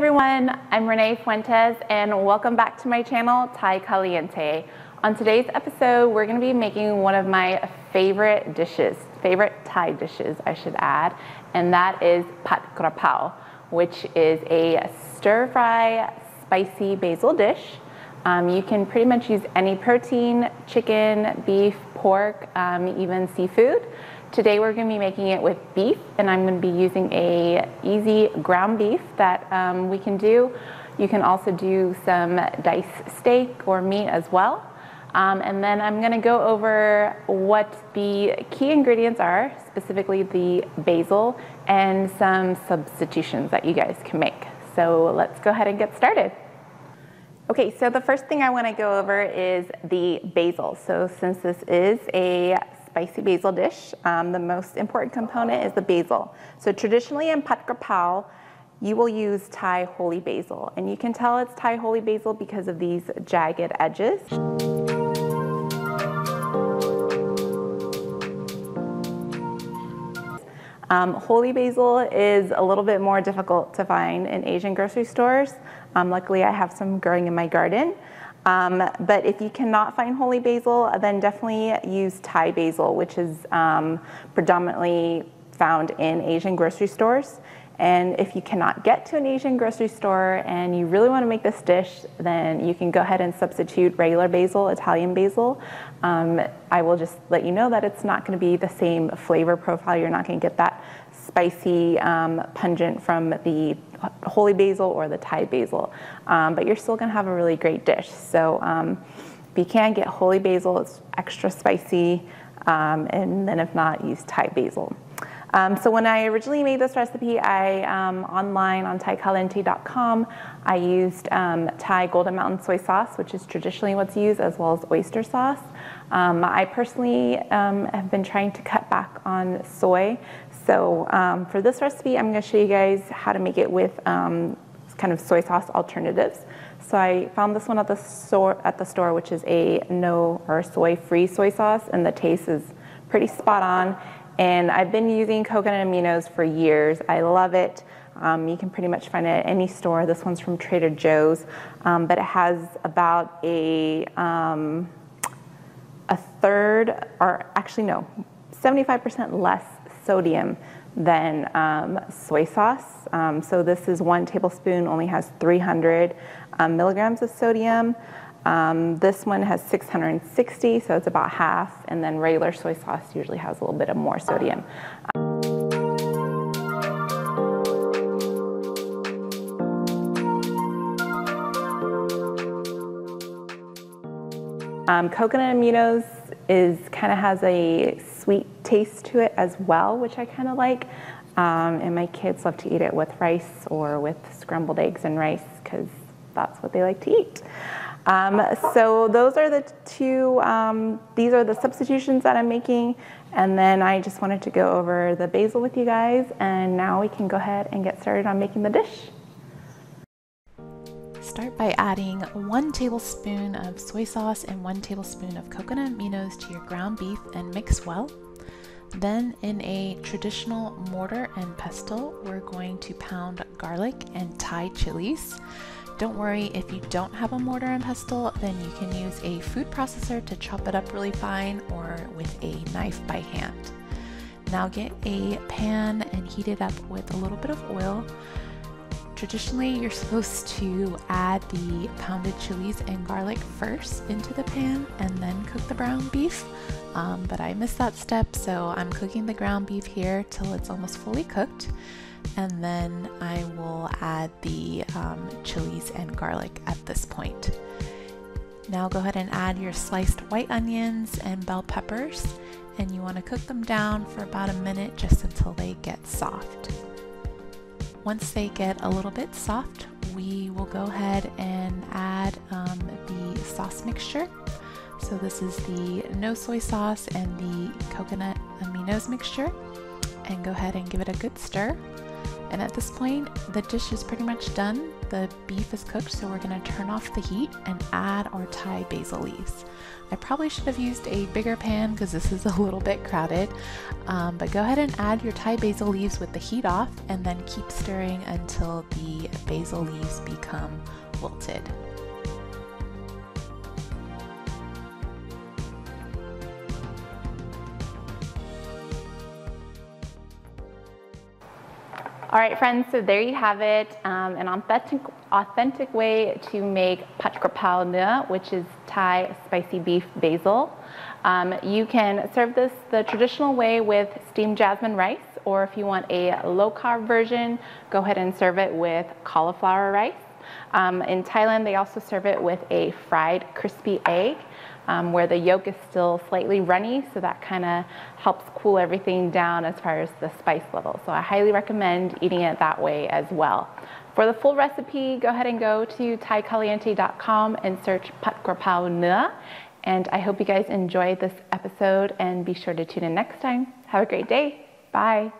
everyone, I'm Renee Fuentes and welcome back to my channel, Thai Caliente. On today's episode, we're going to be making one of my favorite dishes, favorite Thai dishes I should add, and that is Pad Kra Pao, which is a stir-fry spicy basil dish. You can pretty much use any protein, chicken, beef, pork, even seafood. Today we're going to be making it with beef, and I'm going to be using a easy ground beef that we can do. You can also do some diced steak or meat as well. And then I'm going to go over what the key ingredients are, specifically the basil and some substitutions that you guys can make. So let's go ahead and get started. Okay, so the first thing I want to go over is the basil. So since this is a spicy basil dish, the most important component is the basil. So traditionally in Pad Kra Pao, you will use Thai holy basil, and you can tell it's Thai holy basil because of these jagged edges. Holy basil is a little bit more difficult to find in Asian grocery stores. Luckily I have some growing in my garden. But if you cannot find holy basil, then definitely use Thai basil, which is predominantly found in Asian grocery stores. And if you cannot get to an Asian grocery store and you really want to make this dish, then you can go ahead and substitute regular basil, Italian basil. I will just let you know that it's not going to be the same flavor profile. You're not going to get that spicy pungent from the holy basil or the Thai basil, but you're still going to have a really great dish. So if you can get holy basil, it's extra spicy, and then if not, use Thai basil. So when I originally made this recipe, I online on thaicaliente.com, I used Thai Golden Mountain soy sauce, which is traditionally what's used, as well as oyster sauce. I personally have been trying to cut back on soy. So for this recipe, I'm going to show you guys how to make it with kind of soy sauce alternatives. So I found this one at the store, which is a no or soy-free soy sauce, and the taste is pretty spot on. And I've been using coconut aminos for years. I love it. You can pretty much find it at any store. This one's from Trader Joe's, but it has about a third, or actually no, 75% less sodium than soy sauce. So this is 1 tablespoon, only has 300 milligrams of sodium. This one has 660, so it's about half, and then regular soy sauce usually has a little bit of more sodium. Coconut aminos kind of has a sweet taste to it as well, which I kind of like, and my kids love to eat it with rice or with scrambled eggs and rice because that's what they like to eat. So those are the two, these are the substitutions that I'm making, and then I just wanted to go over the basil with you guys, and now we can go ahead and get started on making the dish. Start by adding 1 tablespoon of soy sauce and 1 tablespoon of coconut aminos to your ground beef and mix well. Then in a traditional mortar and pestle, we're going to pound garlic and Thai chilies. Don't worry if you don't have a mortar and pestle, then you can use a food processor to chop it up really fine, or with a knife by hand. Now get a pan and heat it up with a little bit of oil. Traditionally, you're supposed to add the pounded chilies and garlic first into the pan and then cook the ground beef, but I missed that step, so I'm cooking the ground beef here till it's almost fully cooked. And then I will add the chilies and garlic at this point. Now go ahead and add your sliced white onions and bell peppers, and you want to cook them down for about a minute just until they get soft. Once they get a little bit soft, we will go ahead and add the sauce mixture. So this is the no soy sauce and the coconut aminos mixture, and go ahead and give it a good stir. And at this point, the dish is pretty much done. The beef is cooked, so we're gonna turn off the heat and add our Thai basil leaves. I probably should have used a bigger pan because this is a little bit crowded, but go ahead and add your Thai basil leaves with the heat off and then keep stirring until the basil leaves become wilted. All right, friends, so there you have it, an authentic way to make Pad Kra Pao Neua, which is Thai spicy beef basil. You can serve this the traditional way with steamed jasmine rice, or if you want a low-carb version, go ahead and serve it with cauliflower rice. In Thailand, they also serve it with a fried crispy egg, where the yolk is still slightly runny, so that kind of helps cool everything down as far as the spice level. So I highly recommend eating it that way as well. For the full recipe, go ahead and go to thaicaliente.com and search Pad Kra Pao Neua. And I hope you guys enjoyed this episode, and be sure to tune in next time. Have a great day. Bye.